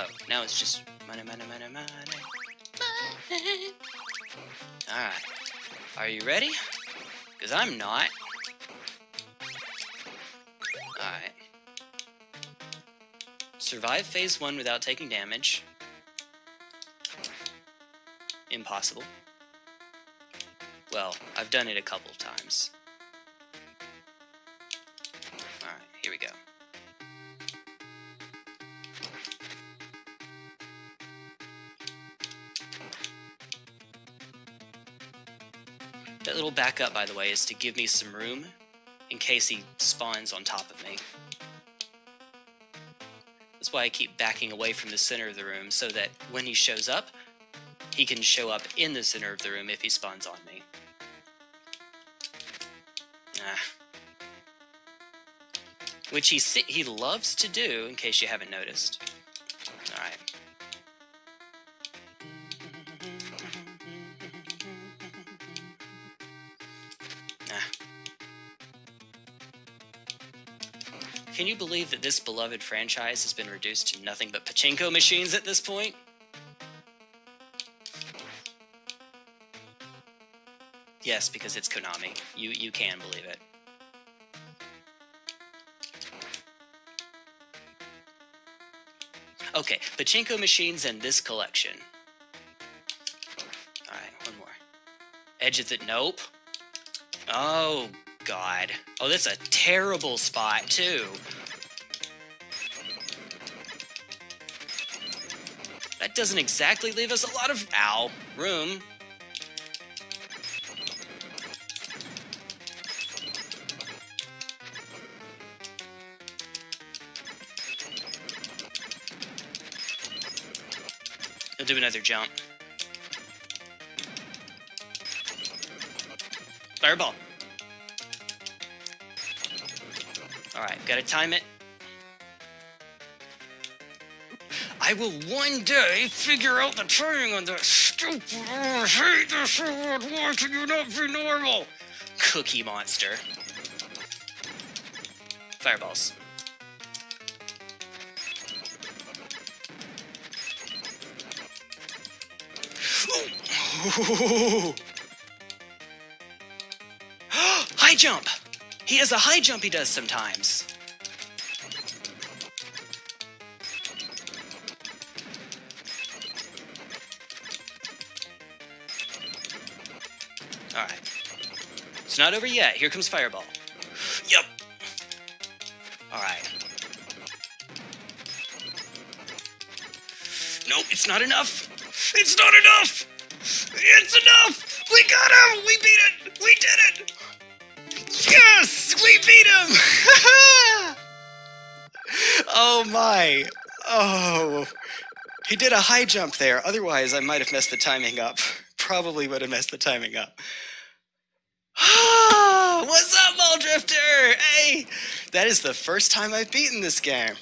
Oh, now it's just money, money, money, money. Money. Alright. Are you ready? Because I'm not. Alright. Survive phase 1 without taking damage. Impossible. Well, I've done it a couple of times. Alright, here we go. That little backup, by the way, is to give me some room in case he spawns on top of me. That's why I keep backing away from the center of the room, so that when he shows up, he can show up in the center of the room if he spawns on me. Ah. Which he loves to do, in case you haven't noticed. Alright. Ah. Can you believe that this beloved franchise has been reduced to nothing but pachinko machines at this point? Yes, because it's Konami. You can believe it. Okay, pachinko machines in this collection. Alright, one more. Edge of the... Nope. Oh, God. Oh, that's a terrible spot, too. That doesn't exactly leave us a lot of... Ow. Room. Do another jump. Fireball. Alright, gotta time it. I will one day figure out the timing on that stupid... I hate this world. Why can you not be normal? Cookie monster. Fireballs. High jump! He has a high jump he does sometimes. Alright. It's not over yet. Here comes Fireball. Yep! Alright. Nope, it's not enough! It's not enough! It's enough! We got him! We beat it! We did it! Yes! We beat him! Oh my! Oh! He did a high jump there, otherwise I might have messed the timing up. Probably would have messed the timing up. What's up, Ball Drifter? Hey! That is the first time I've beaten this game.